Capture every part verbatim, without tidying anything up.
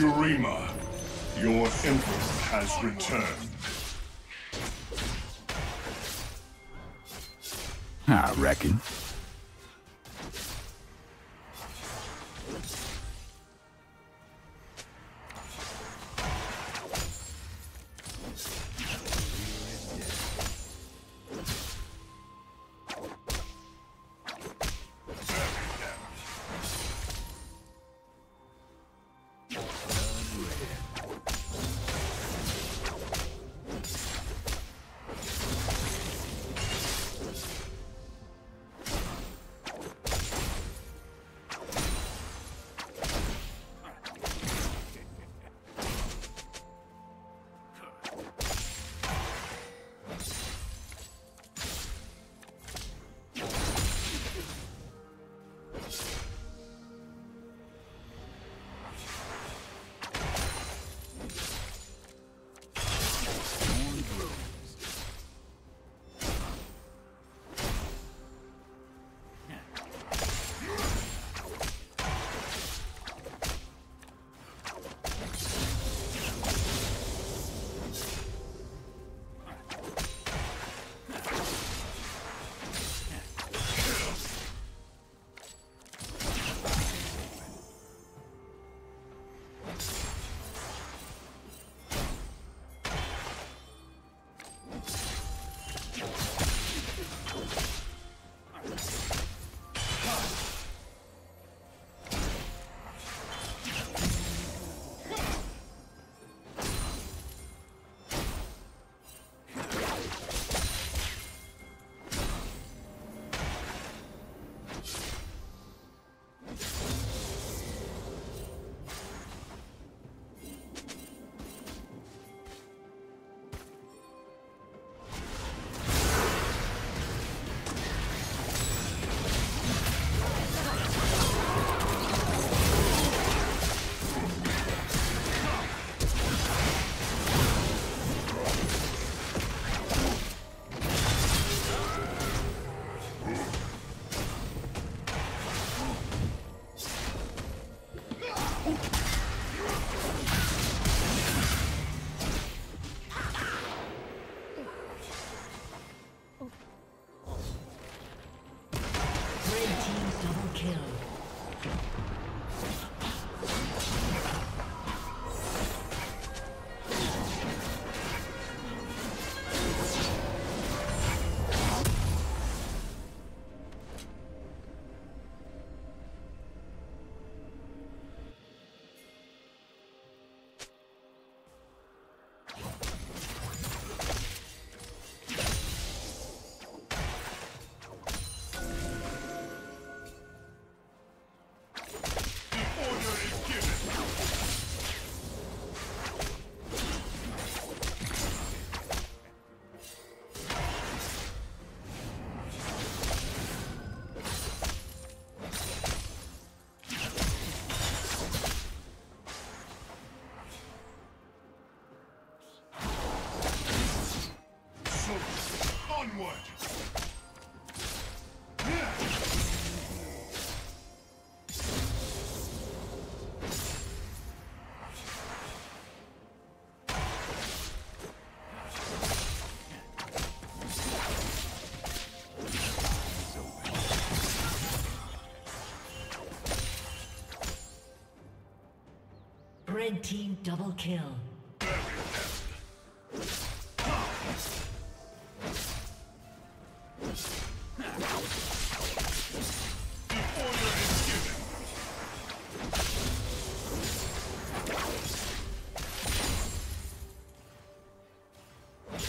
Shurima, your emperor has returned. I reckon. Red team double kill.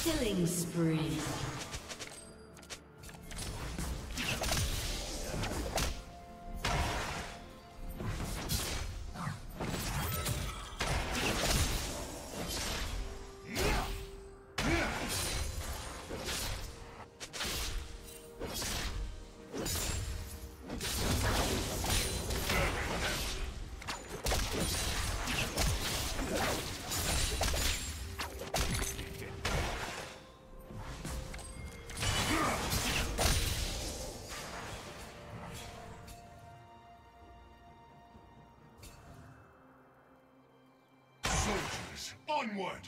Killing spree. Soldiers, onward!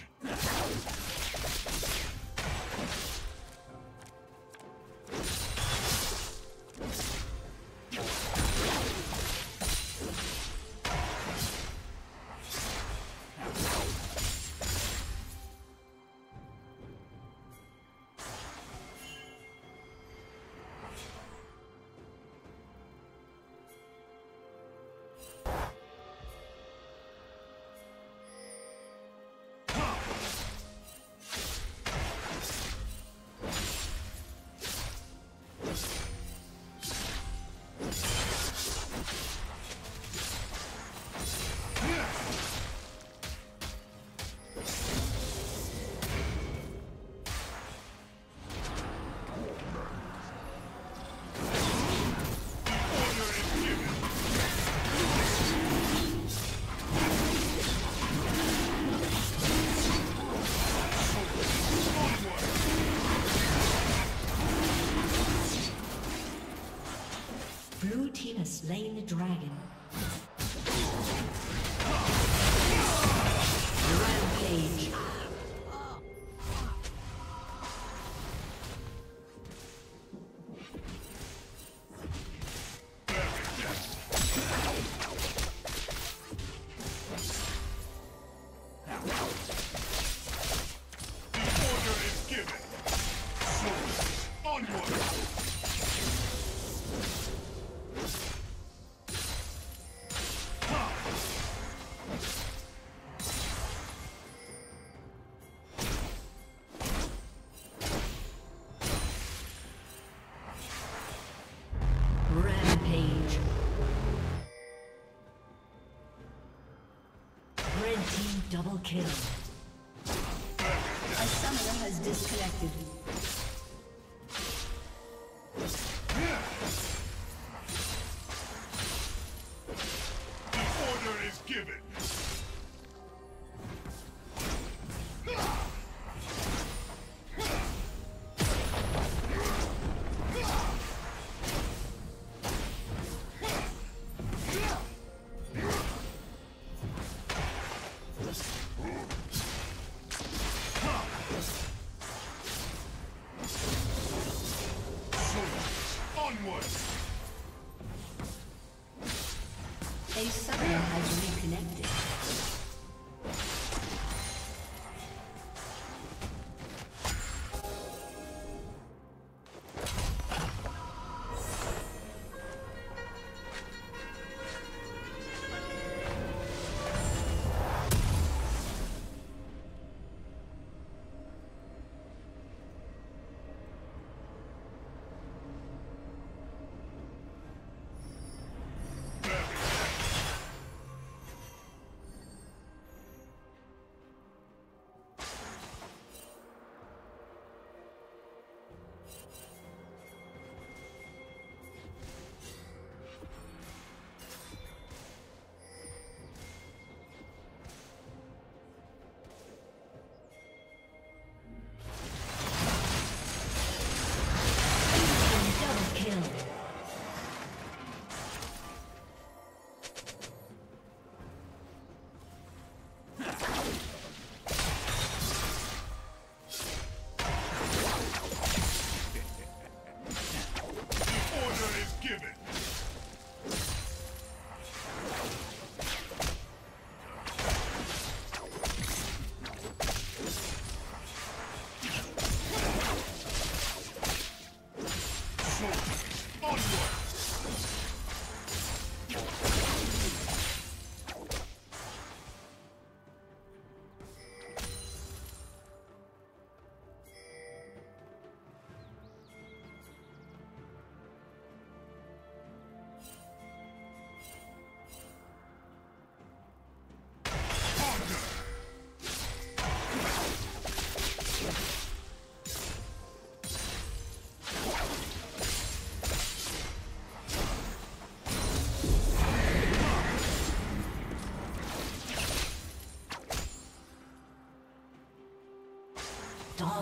Blue team has slain the dragon. Rampage. Double kill. A summoner has disconnected. A summoner has reconnected.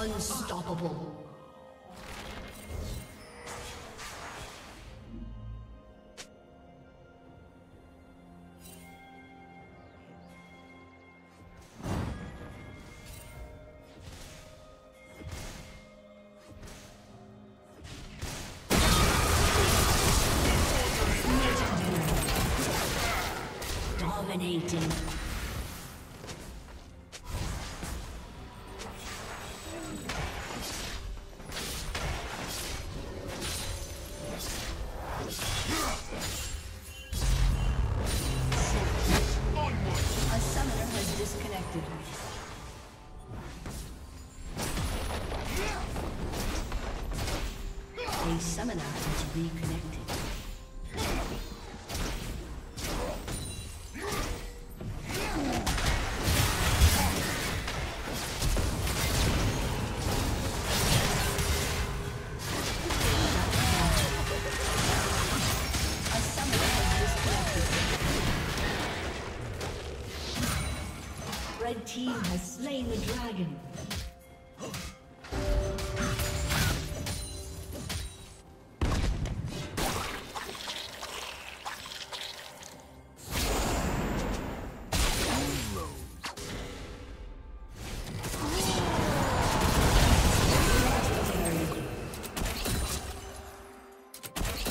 Unstoppable. Dominating. Red team has slain the dragon.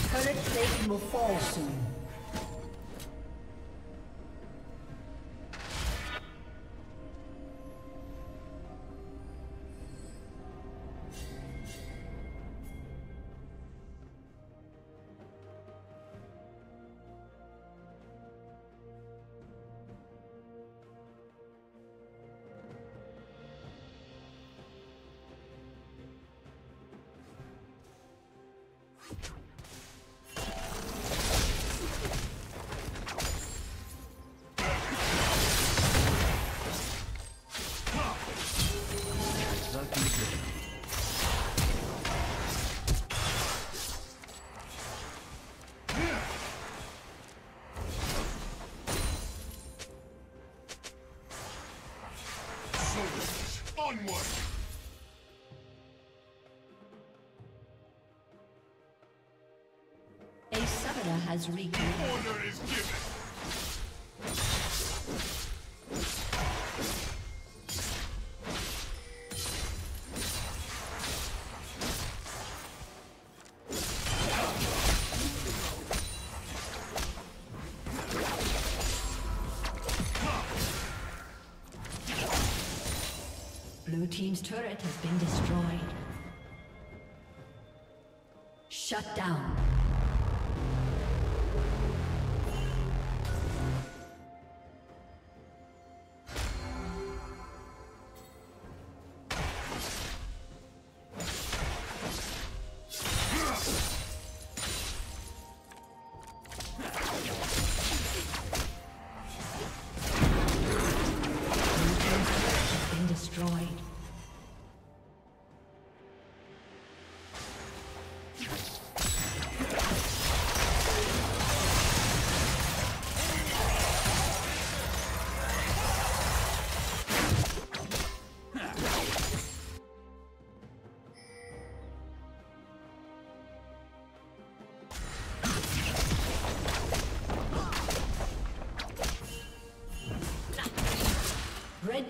Current plate will fall soon. Onward! A summoner has reconnected. Order is given. Blue team's turret has been destroyed. Shut down. Red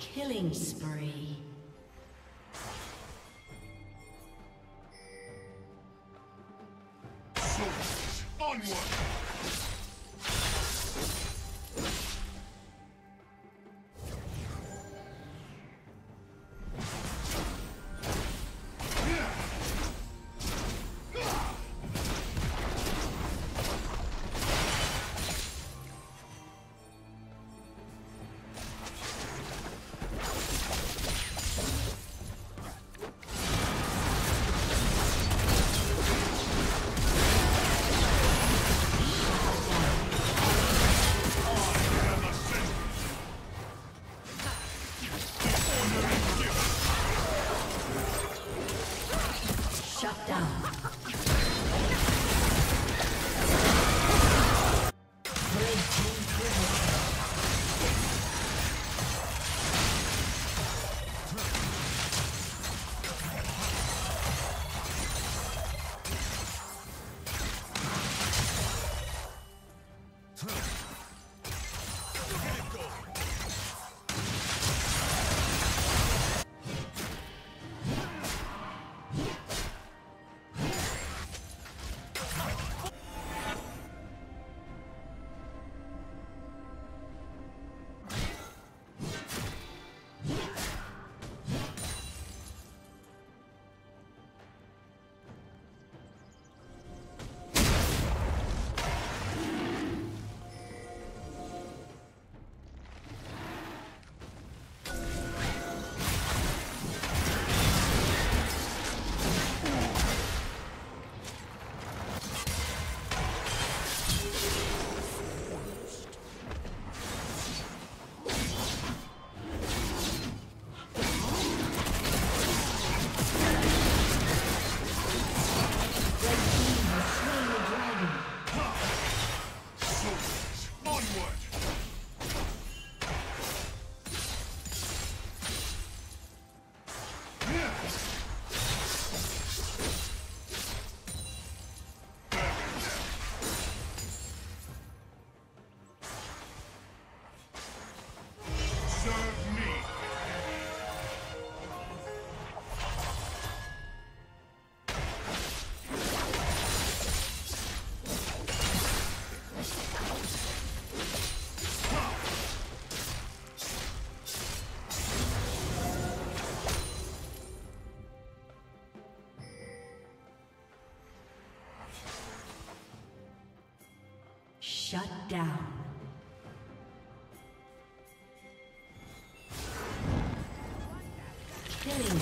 Killing spree. soldiers, onward! Shut down. Killing.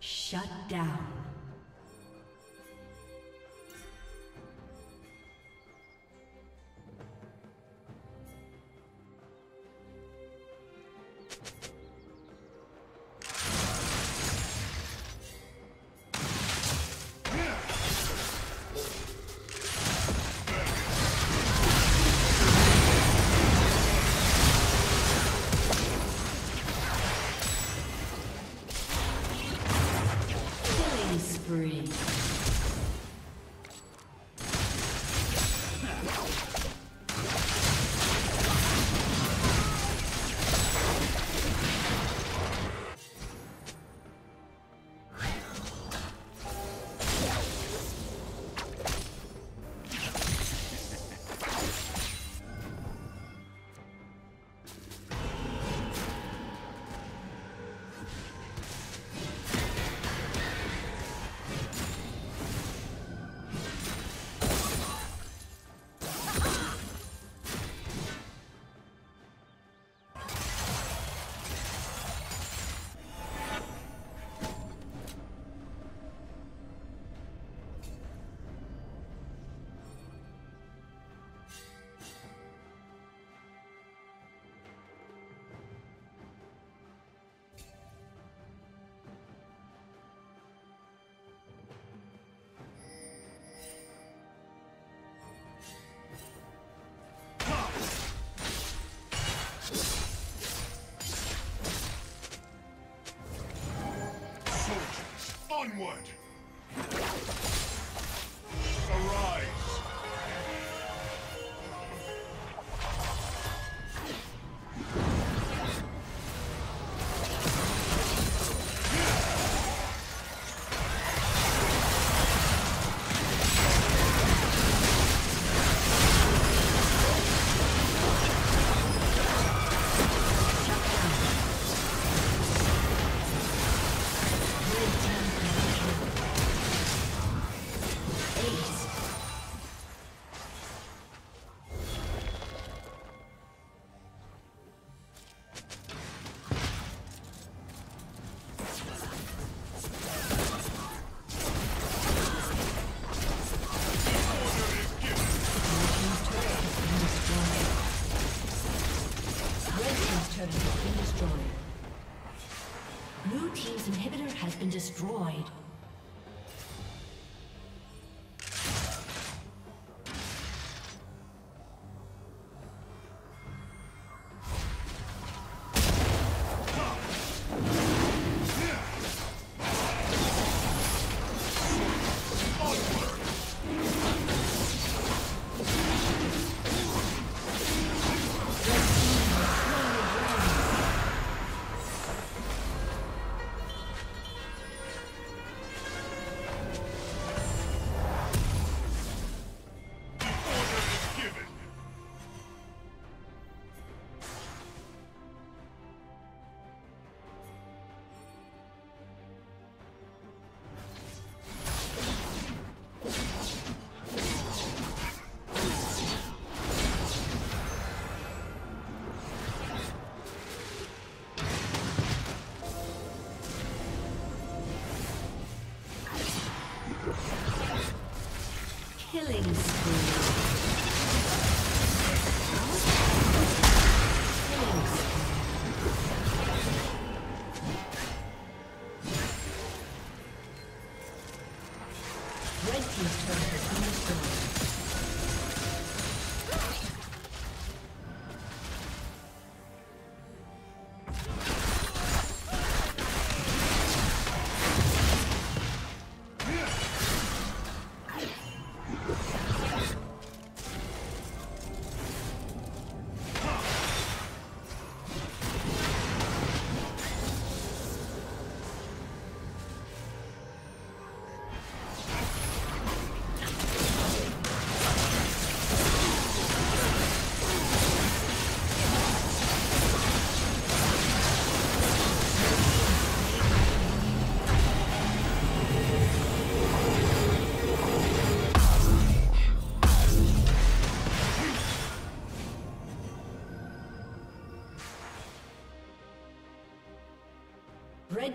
Shut down. Please. soldiers, onward! Arise! Destroyed. Killing Red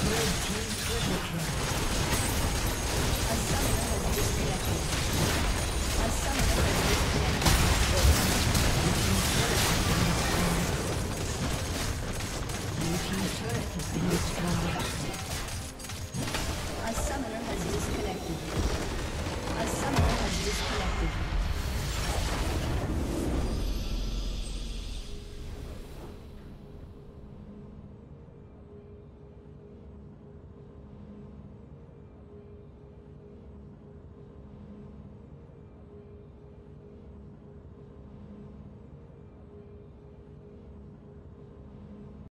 Blue Team's turret has been destroyed. been destroyed.